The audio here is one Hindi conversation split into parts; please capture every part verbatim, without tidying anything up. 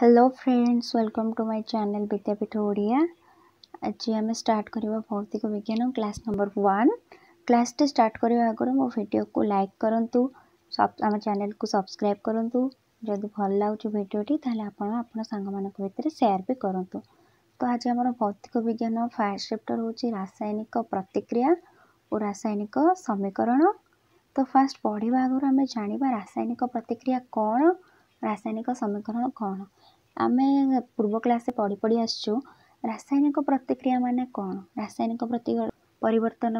Hello friends, welcome to my channel Vidyapeeth Odia. आज आम स्टार्ट करवा भौतिक विज्ञान क्लास नंबर वन। क्लास टी स्टार्ट करवा आगे मो वीडियो को लाइक करंतु, आम चैनल को सब्सक्राइब करंतु। जदि भल लगुच भिडटी ताल आप सांग भितर सेयार भी करंतु। तो आज आम भौतिक विज्ञान फर्स्ट चैप्टर हूँ रासायनिक प्रतिक्रिया और रासायनिक समीकरण। तो फास्ट पढ़ा आगे आम जाना रासायनिक प्रतिक्रिया कौन, रासायनिक समीकरण कौन। आम पूर्व क्लास पढ़ी पढ़ी आसचु रासायनिक प्रतिक्रिया माने कौन, रासायनिक परिवर्तन।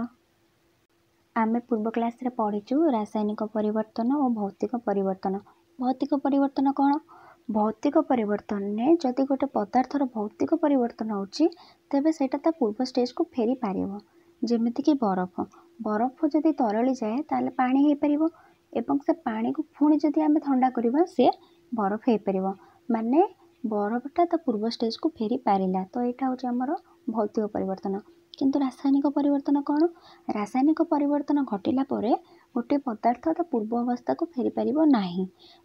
आम पूर्व क्लास पढ़ीचु रासायनिक परिवर्तन और भौतिक परिवर्तन। भौतिक परिवर्तन कौन? भौतिक परिवर्तन ने जदि गोटे पदार्थर भौतिक परिवर्तन होउची तबे सेटा ता पूर्व स्टेज को फेरी पारिबो। जेमिति कि बरफ बरफ जदि तरली जाए ताले पानी हे परिबो एवं से पानी को पुणी जदि आम थंडा करवा सी बरफ हो पार, माने बरफटा तो पूर्व स्टेज को फेरी पारा। तो यहाँ हूँ आमर भौतिक परिवर्तन। किंतु रासायनिक परिवर्तन कौन? रासायनिक परिवर्तन घटिला पर गोटे पदार्थ तो पूर्व अवस्था को फेरी पार ना।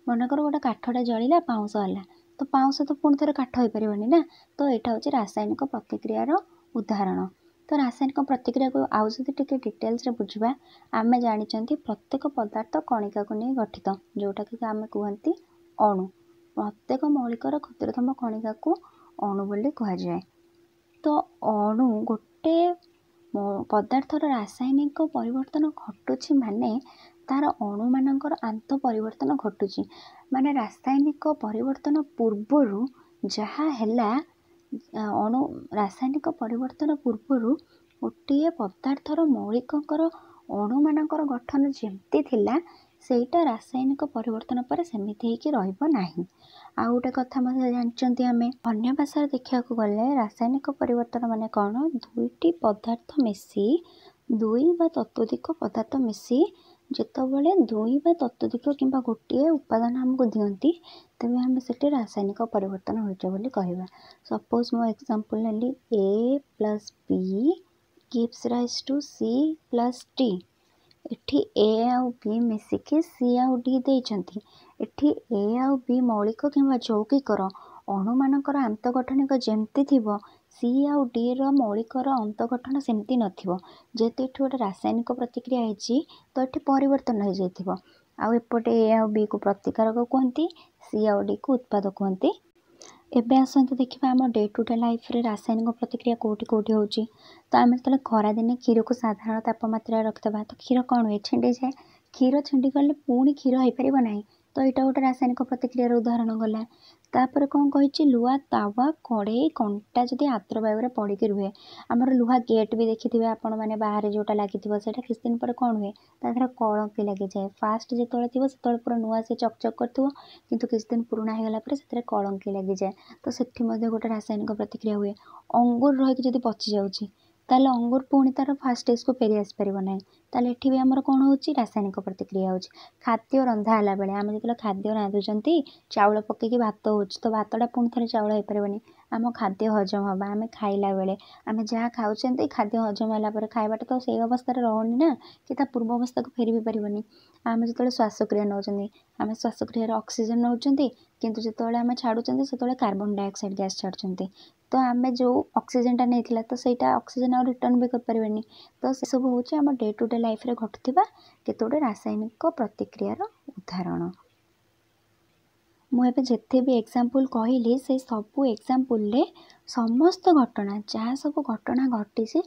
मनकर गोटे काठटा जलिला, पाउस है तो पाउस तो पुणी थे काठ हो पारानी ना। तो यहाँ हूँ रासायनिक प्रतिक्रियार उदाहरण। तो रासायनिक प्रतिक्रिया को आउ जदि टिके डिटेल्स रे बुझा, आम जानी प्रत्येक पदार्थ कणिका को नहीं गठित, जोटा कि आम कहती अणु। प्रत्येक मौलिकर क्षुद्रतम कणिका को अणु बोली कहुए। तो अणु गोटे पदार्थर रासायनिक परिवर्तन घटुची माने तार अणु मानकर आंत परिवर्तन घटुची, माने रासायनिक परिवर्तन पूर्वरु जहा हैला अणु रासायनिक परिवर्तन पूर्वरु गोटे पदार्थर मौलिककर अणु मानकर गठन जेमती थिला सेटा रासायनिक परिवर्तन पर सेमिति हेकि रहइबो नाही। आ गोटे कथा मते जानचंती आमे अन्य भाषा देखा गले रासायनिक परिवर्तन माने कोन, दुईटी पदार्थ मिसी दुई बा तत्वधिक पदार्थ मिसी जेतबले दुई बा तत्वधिक किंबा गोटे उपादान हमको दियंती तबे हम सेटे रासायनिक परिवर्तन होइछ बोली कहबा। सपोज मो एग्जांपल नली A plus B gives rise to C plus D. एठी ए आ बी मिसिके सी आ डी देइछंती। एठी ए आ बी मौलिक किंबा यौगिकर अणु मानकर आंतगठनिक जेमती थिबो, सी आउ डी रो मौलिकर अंतगठन सेमती नथिबो। जेते एठी गोटे रासायनिक प्रतिक्रिया हेची तो एठी परिवर्तन हो जाइथिबो। आउ एपटे ए आउ बी को प्रतिकारक कहंती, सी आउ डी को उत्पाद कहंती। एबे आसंत देखिबा हम डे टू डे लाइफ रे रासायनिक प्रतिक्रिया कोठी कोठी होची। तो आमे तले खरा दिने खीर को साधारण तापमात्रा रखतबा तो खीर कोन होय, छिंडी जाय। खीर छिंडी गले पूणी खीर होय परिबो नाही। तो यहाँ गोटे रासायनिक प्रतिक्रियार उदाहरण गला। तापर कौन कही लुहा तावा कड़े कंटा जदि आद्रवायु पड़िकी रुहे, आमर लुहा गेट भी देखी थे आपण मैंने बाहर जोटा लगी किसी दिन पर कौन हुए ताधर कलंकी लगी जाए। फास्ट जिते थी से पूरा नुआ से चकचक कर, किंतु किसी दिन पुराणा होगा पर से कलंकी लगी जाए। तो से गोटे रासायनिक प्रतिक्रिया हुए। अंगूर रही जब पची जाऊँगी ताले अंगूर पुणी तार फास्ट स्टेज को फेरी आसपर ना। ताले एठी भी आमर कौन होची रासायनिक प्रतिक्रिया होची। खाद्य रंधा है बेले आम जो खाद्य रांधुंती चाउल पकईकी भात होची तो भातटा पुणी थे चाउल हो पारानी, आम खाद्य हजम हवा। आम खाइला बेले आम जहाँ खाऊँ खाद्य हजम होगापर खाइबाटा तो सही अवस्था रहनी ना कि पूर्व अवस्था को फेरी भी पारानी। आम जो श्वासक्रिया नौ आम श्वासक्रिय अक्सीजेन नौ, किंतु जिते आम छाड़ुंत से कार्बन डाइऑक्साइड गैस छाड़ुंत। तो आम जो ऑक्सीजन नहीं तो सहीटा ऑक्सीजन आ रिटर्न भी करपारे। तो से सब हूँ आम डे टू डे लाइफ रे घटुवा केत गोटे रासायनिक प्रतिक्रियार उदाहरण। मुझे जिते भी एग्जाम्पल कहली से सब एग्जाम्पल समस्त घटना जहाँ सब घटना घटी से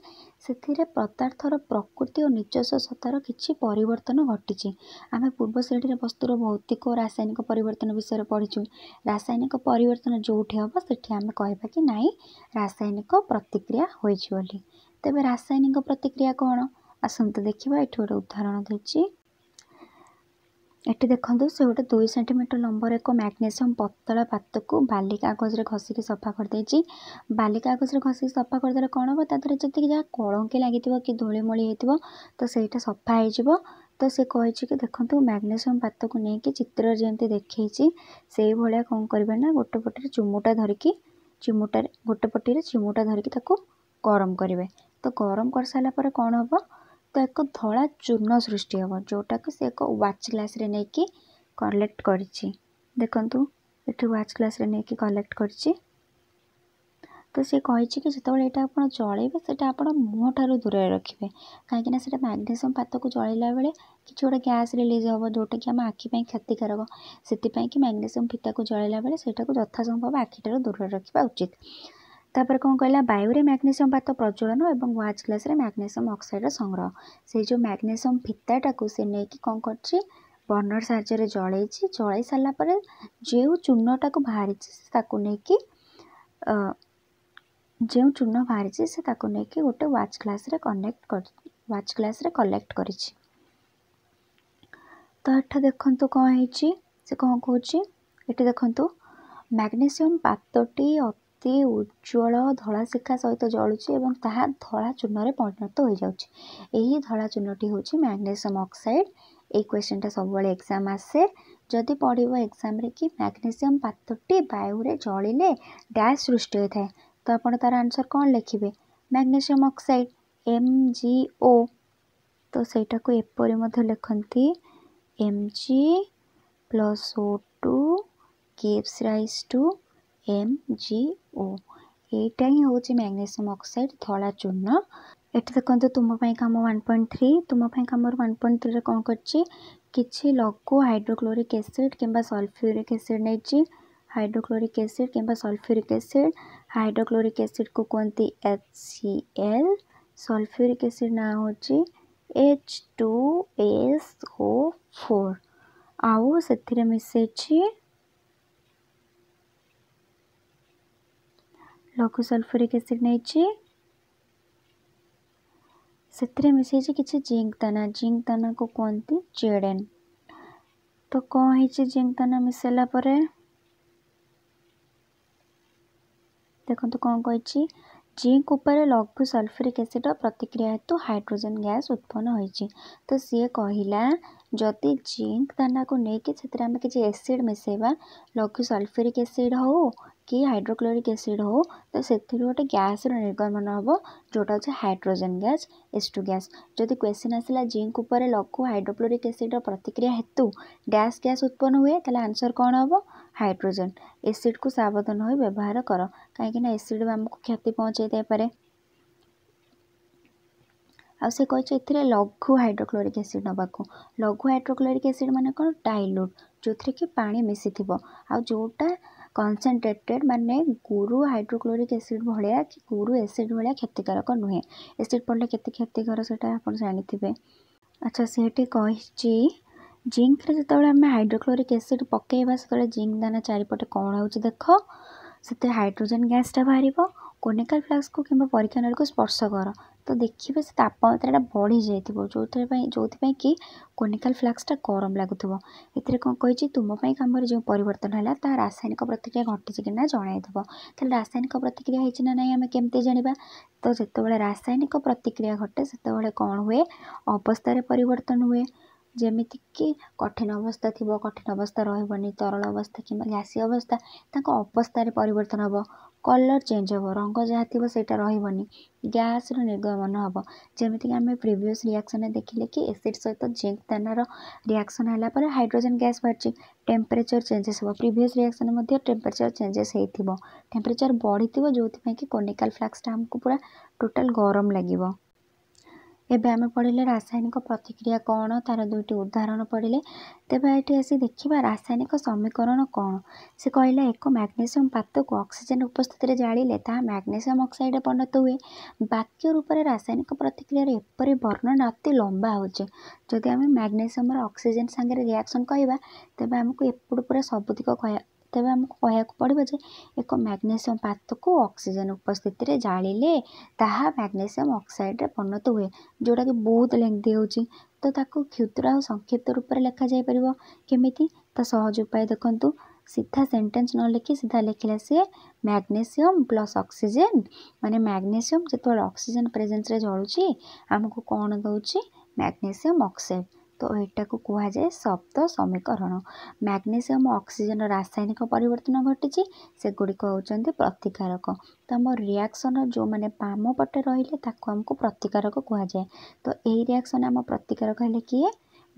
पदार्थर प्रकृति और निजस्वतार किसी परिवर्तन घटी। आम पूर्व श्रेणी में वस्तुर भौतिक और रासायनिक परिवर्तन विषय पढ़ीचु। रासायनिक परिवर्तन जोठी हम सेठी आम कहवा कि नाई रासायनिक प्रतिक्रिया होइछि। तेबे रासायनिक प्रतिक्रिया कौन आसंत देखिबा। एठी गोटे उदाहरण देछि। एटी देखो से गोटे दुई सेंटीमीटर लंबर एक मैग्नेशियम पतला पात को बाली कागज घसिक सफा करदे। बाली कागज घसिक सफा करदे कौन हम तादर जी जहाँ कलंकी लगी कि धूलीमूली होती तो सहीटा सफा हो। तो सी कही कि देखो मैग्नेशियम पात को लेकिन चित्र जमी देखी से भाया कौन करना गोटे पटे चिमुटा धरिकी चिमुटा गोटे पटे चिमुटा धरिकी गरम करेंगे। तो गरम कर सारा पर कौन हम तो एक धला चूर्ण सृष्टि हे जोटा कि से एक व्वाच ग्लास रे नहीं कलेक्ट कर। देखु एठू व्वाच ग्लास रे नेकी कलेक्ट करछि तो सी कहिछि कि जतबेले एटा आपण जळेबे सेटा आपण मुह ठारू दूरे रखिबे काहेकि ना सेटा मैग्नेशियम पात को जळेला बेले किछु गोटे गैस रिलीज होबो जोटा कि हम आखि पई क्षतिकारक सेति पई कि मैग्नेशियम फिता को जळेला बेले सेटा को यथा संभव आखि ठारू दूरे रखिबा उचित। तापर कोन कहला वायु रे मैग्नेशियम पात प्रज्वलन एवं व्वाच ग्लास रे मैग्नेशियम ऑक्साइड संग्रह से जो मैग्नेशियम फिताटा को से नेकी कोन करछि बर्नर साहाय्य रे जळेछि जळाई साला परे जेउ चूर्णटा को बाहरिछि ताको नेकी जो चूर्ण बाहरी से ताकि गोटे व्वाच ग्लास रे कनेक्ट कर व्वाच ग्लास रे कलेक्ट कर तो एटा देखु कौन है से कौन कहे ये देखु मैग्नेशियम पातटी अति उज्जवल धला शिखा सहित जलुची और ताहा धला चूर्ण में परिणत हो जाउछि। धला चूर्णटी हूँ मैग्नेशियम ऑक्साइड। ये क्वेश्चनटा सब एग्जाम आसे जदि पढ़व एग्जाम कि मैग्नेशियम पातटी वायुरे जलिले डैश सृष्टि होता है तो आपड़ तार आंसर कौन लिखे मैग्नेशियम ऑक्साइड एम जी ओ तो सेटा को एपरी लिखती M G plus O two gives rise to M ji O यटा ही हूँ मैग्नेशियम ऑक्साइड धला चूर्ण। ये देखो तुम्हें कम वन पॉइंट थ्री तुम्हें कम वन पॉइंट थ्री कौन कर लघु हाइड्रोक्लोरिक एसिड किंबा सल्फ्यूरिक एसिड नहीं हाइड्रोक्लोरिक एसिड किंबा सल्फ्यूरिक एसिड हाइड्रोक्लोरिक एसिड को कहती H C L sulphuric acid ना हूँ H two S O four आउ से मिसेछि लघु सल्फ्यूरिक एसिड नहीं से मिसेछि किसी जिंक दाना जिंक दाना को कहती जेड एन तो कौन है जिंक दाना मिसेला परे देखो तो कौन कही जिंक उपर लघु सल्फ्यूरिक एसिड प्रतिक्रिया हेतु हाइड्रोजन गैस उत्पन्न होती तो सी कहला जदि जिंक दाना को लेकिन आम किसी एसिड मिसेवा लघु सल्फ्यूरिक एसिड हो कि हाइड्रोक्लोरिक एसिड हो तो से गोटे गैस निर्गमन हम जोटा हो hydrogen gas H two gas. जदि क्वेश्चन आसला जिंक उपर लघु हाइड्रोक्लोरिक एसिड प्रतिक्रिया हेतु डैश गैस उत्पन्न हुए तो आंसर कौन हम हाइड्रोजन। एसिड को सावधान हो व्यवहार कर कहीं एसिड आमको क्षति पहुँचे देपे आ से कही लघु हाइड्रोक्लोरिक एसिड नवा को लघु हाइड्रोक्लोरिक एसिड माने कौन डाइल्यूट जो थी कि पानी मिसी थो आ जोटा कंसनट्रेटेड माने गुरु हाइड्रोक्लोरिक एसिड भाया कि गुरु एसिड भाया क्षतिकारक नुहे एसिड पड़े के क्षतिकर से जानी अच्छा से कही जिंक रे जितेबाला आम हाइड्रोक्लोरिक एसिड पकेबा से जिंक दाना चारिपटे कौन हो देख से हाइड्रोजन गैसटा बाहर कोनिकल फ्लास्क को किंबा परीक्षा नल को स्पर्श कर तो देखिए से तापमात्रा बढ़ी जाए जो जो कि कोनिकल फ्लास्कटा गरम लगुव ये कौन कही तुम्हें कम जो परिवर्तन है ता रासायनिक प्रतिक्रिया घटी कि ना जनईब तेल रासायनिक प्रतिक्रिया होना ना आम केमती जाना तो जितेबाला रासायनिक प्रतिक्रिया घटे से कौन हुए अवस्था परिवर्तन हुए जमीती कि कठिन अवस्था थी कठिन अवस्था रही तरल अवस्था कि गैसी अवस्था अवस्था परिवर्तन हम कलर चेंज हम रंग जहाँ थी सहीटा रही गैस निर्गमन हम जमीक आम प्रिवियस रिएक्शन देखिले कि एसिड सहित जिंक दानार रिएक्शन है हाइड्रोजन गैस बाहर टेम्परेचर चेंजेस हम प्रिवियस रिएक्शन टेम्परेचर चेंजेस हो टेम्परेचर बढ़ी जो कि कोनिकल फ्लास्कटा हमको पूरा टोटाल गरम लगे। एबे आम पढ़ले रासायनिक प्रतिक्रिया कौन तार दुईटी उदाहरण पढ़ले तेब ये आसी देखा रासायनिक समीकरण कौन से कहला एक मैग्नेशियम पात को ऑक्सीजन उपस्थित रे जाळीले ता मैग्नेशियम ऑक्साइड परिणत हुए वाक्य रूप से रासायनिक प्रतिक्रिया एपरी वर्णन अति लंबा होचे जदि आम मैग्नेशियम और ऑक्सीजन संगे रिएक्शन कहवा तेब आमको एपड़ पूरा सबुतिक कह तेब आमको कहवाक पड़ो जे एक मैग्नेशियम पात को ऑक्सीजन उपस्थित रे जाळीले ताहा मैग्नेशियम ऑक्साइड रे परिणत हुए जोटा कि बहुत लेंथी होची तो ताको क्षुद्र और संक्षिप्त रूप से लिखा जाय परबो केमिति त सहज उपाय देखंतु सीधा सेंटेंस न लिखि सीधा लिखला से मैग्नेशियम प्लस ऑक्सीजन माने मैग्नेशियम जतोल ऑक्सीजन प्रेजेंस रे जळुची आमको कोन दउची मैग्नेशियम ऑक्साइड तो यहाँ को कह जाए शब्द समीकरण। मैग्नेशियम ऑक्सीजन रासायनिक परिवर्तन घटी सेगुड़िक होती प्रतिकारक तो आम रिएक्शन जो मैंने बाम पटे रही आमको प्रतिकारक कह जाए तो यही रिएक्शन आम प्रतिकारक है किए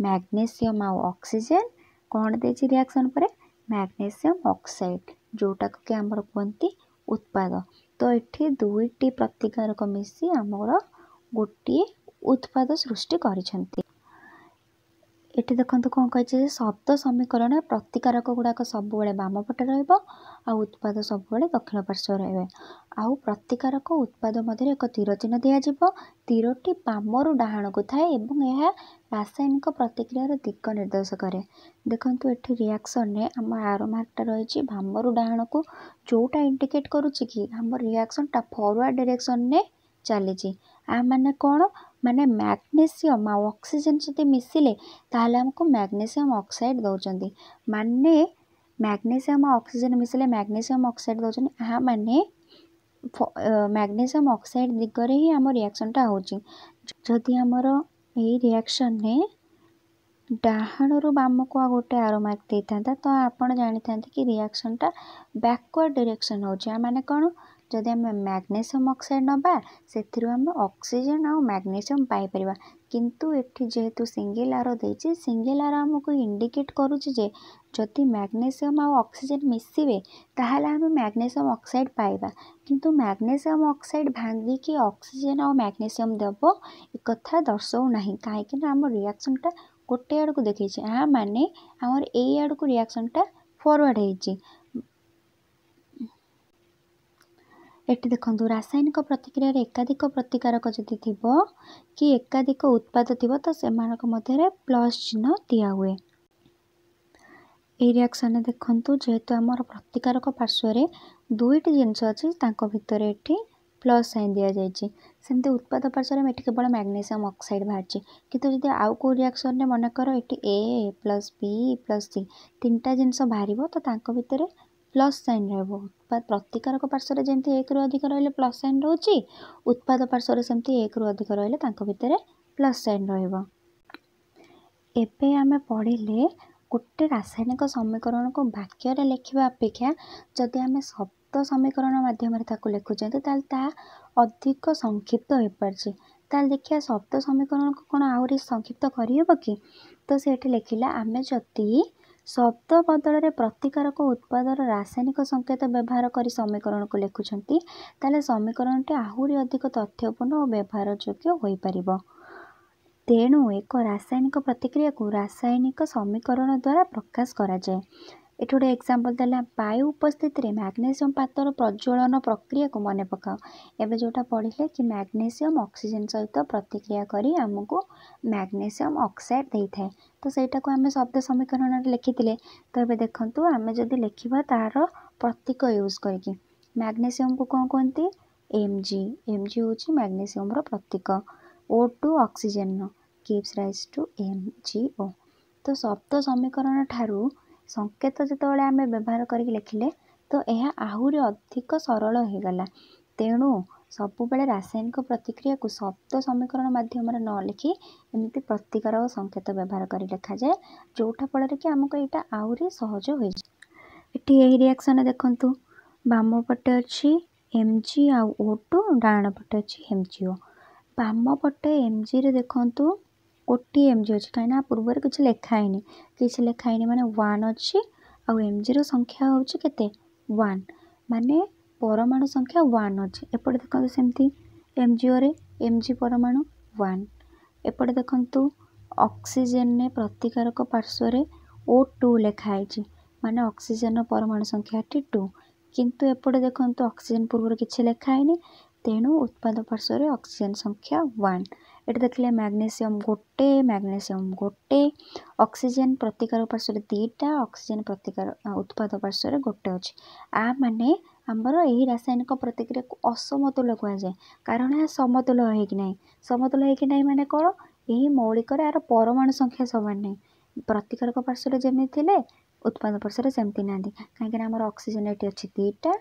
मैग्नेशियम आउ ऑक्सीजन कौन दे रिएक्शन पर मैग्नेशियम ऑक्साइड जोटा को आम कहते उत्पाद। तो ये दुईटी प्रतिकारक मिसी आमर गोटे उत्पाद सृष्टि कर। ये देखो कौन कहे शब्द समीकरण प्रतिकारक गुड़ाक सबुबले बाम पटे उत्पाद सबुबले दक्षिण पार्श्व रहा है। आउ प्रतिकारक उत्पाद मध्य एक तीर चिन्ह दिज्व तीरोटी बामरु डाहाण को थाए यह रासायनिक प्रतिक्रियार दिग निर्देश कै। देखो ये रिएक्शन में आम आरो मार्कटा रही बामरु डाहाण को जोटा इंडिकेट करुच्ची कि आम रिएक्शन टा फरवर्ड डायरेक्शन में चली। आ मैंने कौन माने मैग्नेशियम ऑक्सीजन जब मिसिले ताहले हमको मैग्नेशियम ऑक्साइड दौरान माने मैग्नेशियम ऑक्सीजन मिसिले मैग्नेशियम ऑक्साइड दौरान आ मैंने मैग्नेशियम ऑक्साइड दिगरे ही आम रिएक्शनटा होदि आमर यही रिएक्शन ने डाहाणरू बाम को आ गोटे आरो मार्क दे था तो आप जानी था कि रिएक्शनटा बैकवर्ड डायरेक्शन होने कौन जदि आम मैग्नेशियम ऑक्साइड नबा से आम ऑक्सीजन आ मैग्नेशियम पाइपर किंतु एठी जेहेतु सिंगल आर देछि सिंगल आर आमको इंडिकेट करुछि जे जदि मैग्नेशियम आ ऑक्सीजन मिसिबे ताहले आम मैग्नेशियम ऑक्साइड पाइबा किंतु मैग्नेशियम ऑक्साइड भांगी कि ऑक्सीजन आ मैग्नेशियम देबो ए कथा दर्शाउ नाही काहेकि ना आम रिएक्शनटा गोटे आड़ को देखी आ माने आमर एई आड़ को रिएक्शनटा फॉरवर्ड हेछि। एटी देखो रासायनिक प्रतिक्रिया एकाधिक प्रतिकारक जदि थी कि एकाधिक उत्पाद थी तो से मध्य प्लस चिन्ह दिया हुए। ये रिएक्शन देखूँ जेहेतु आम प्रतिकारक पार्श्वर दुईट जिनस अच्छी भर ये प्लस साइन दि जाए सेमती उत्पाद पार्श्वर में ये केवल मैग्नेशियम ऑक्साइड बाहर कितु जब आउ को रिएक्शन में मन कर ये A plus B plus C तीन टा जिनस बाहर तो भितर प्लस साइन रहा। प्रतिकारक पार्श्वर जमी एक रु अधिक रही प्लस साइन रोचे उत्पाद पार्श्वर सेमती एक रु अधिक रही प्लस साइन रबे। आम पढ़ले गोटे रासायनिक समीकरण को वाक्य लिखा अपेक्षा जदि आम शब्द समीकरण मध्यम लिखुं अधिक संक्षिप्त हो पारे ताल देखिए शब्द समीकरण को कौन आहरी संक्षिप्त करहब कि तो से लिखला आम जदि शब्द बदल में प्रतिकारक उत्पाद रासायनिक संकेत व्यवहार कर समीकरण को लिखुंट समीकरण टी आहरी अधिक तथ्यपूर्ण और व्यवहार योग्य हो पार। तेणु एक रासायनिक प्रतिक्रिया को रासायनिक समीकरण द्वारा प्रकाश कराए। ये गोटे एक्जामपल देला वायु उपस्थित मैग्नेशियम पातर प्रज्वलन प्रक्रिया को मन पकाओ एवं जोटा पढ़ले कि मैग्नेशियम ऑक्सीजन सहित प्रतिक्रिया करी आमको मैग्नेशियम ऑक्साइड दे था तो सहीटा को आम शब्द समीकरण लिखिते। तो ये देखूँ आम जदि लिखा तार प्रतीक यूज करके मैग्नेशियम को कौन कहते एम जी एम जी हूँ मैग्नेशियम प्रतीक O two oxygen gives rise to M ji O. तो शब्द समीकरण ठारू संकेत जो आम व्यवहार करके लिखिले तो यह आहरी अधिक सरल हो गला। तेणु सबुबले रासायनिक प्रतिक्रिया को शब्द समीकरण मध्यम न लिखि एमती प्रतिकार और संकेत व्यवहार कर लिखा जाए जोटा फल कि आमको यहाँ आहरी सहज हो। ये रिएक्शन देखूँ बाम पटे अच्छी एम जी आउ ओ टू डाण पटे अच्छी एम जी ओ बाम पटे एम जी रे देखूँ गोटे एम जी अच्छे कहीं पूर्व किसी लिखाई किसी लिखाई माने वन अच्छी आउ एम जी संख्या हूँ के वन माने परमाणु संख्या वन अच्छे एपटे देखो सेमती एम जी रे एम जी परमाणु वन एपटे देखूँ ऑक्सीजन ने प्रतिकारक पार्श्वर ओ टू लिखाई माने ऑक्सीजन परमाणु संख्या टू किंतु एपटे देखूँ ऑक्सीजन पूर्व किसी लिखाई तेणु उत्पाद पार्श्वर ऑक्सीजन संख्या वन। ये देखिले मैग्नेशियम गोटे मैग्नेशियम गोटे ऑक्सीजन प्रतिकार पार्श्वर दीटा ऑक्सीजन प्रतिकार उत्पाद पार्श्वर गोटे अच्छे आ माने आमर यही रासायनिक प्रतिक्रिया को असमतुल कहुए कारण यह समतुल होकि ना समतुल होकि ना माने कौन यही मौलिक यार परमाणु संख्या समान नहीं प्रतिकारक पार्श्वर जमी थे उत्पाद पार्श्वर सेमती ना कहीं आमर ऑक्सीजन ये अच्छी दीटा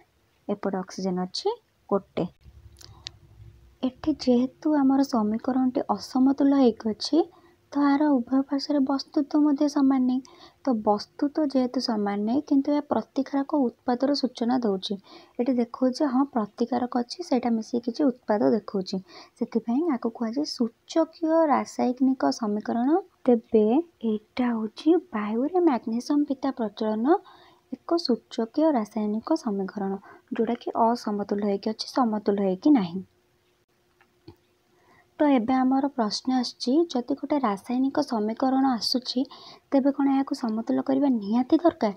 एपट ऑक्सीजन अच्छी गोटे। एठी जेहेतु आमर समीकरण टी असमतुल होगी तो यार उभय पार्श्वर वस्तुत्व सामान नहीं तो वस्तुत्व जेहेतु सामान नहीं किंतु यह प्रतिकारक उत्पादर सूचना दौर ये देखा हाँ प्रतिकारक अच्छी सहीटा मिसी किसी उत्पाद देखा से आगे कहुए सूचकीय रासायनिक समीकरण। तेज यहाँ हूँ वायुरे मैग्नेशियम पित्ता प्रचलन एक सूचकीय रासायनिक समीकरण जोटा कि असमतुल होइके अछि समतुल होइके नाही। तो एबे आमर प्रश्न आछि जदि गोटे रासायनिक समीकरण आसुछि तेबे कोन याकु समतुल करबा निहाती दरकार,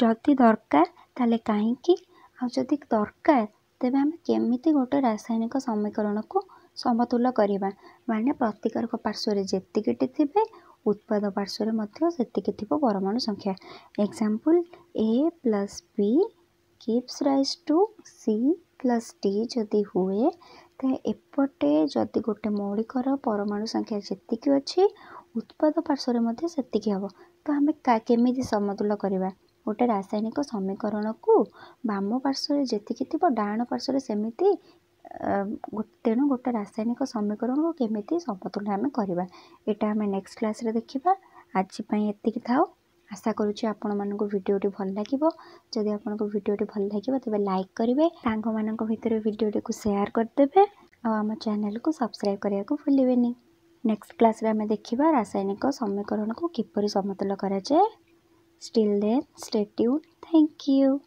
जदि दरकार ताले काहेकि आ जदि दरकार तेबे हम केमिति गोटे रासायनिक समीकरण को समतुल करबा माने प्रतिकारक पार्श्व रे जेतिकेटी थिबे उत्पाद पार्श्व रे सेतिके थिबो परमाणु संख्या। Example A plus B gives rise to C plus D जदि हुए तो एपटे जदि गोटे मौलिकर परमाणु संख्या जेतिक अच्छी उत्पाद पार्श्व रे सेतिक हम तो आम केमी समतुल करवा गोटे रासायनिक समीकरण को बाम पार्श्व रे जेतिक थिबो डाण पार्श्व रे सेमिति, तेणु गोटे रासायनिक समीकरण को केमी समतुल आम करवा एटा आम नेक्स्ट क्लास रे देखिबा। आज एतिक थाओ। आशा करुँच आपंक भिडियोटी भल लगे। जदि आपंक भिडियोटी भल लगे तेज लाइक करेंगे, सांग भितर भिडियोटी को सेयार करदे, आम चैनल को सब्सक्राइब करने को भूलें। नेक्स्ट क्लास में देखा रासायनिक समीकरण को किपर समतुल कराए। Still then stay tuned. Thank you.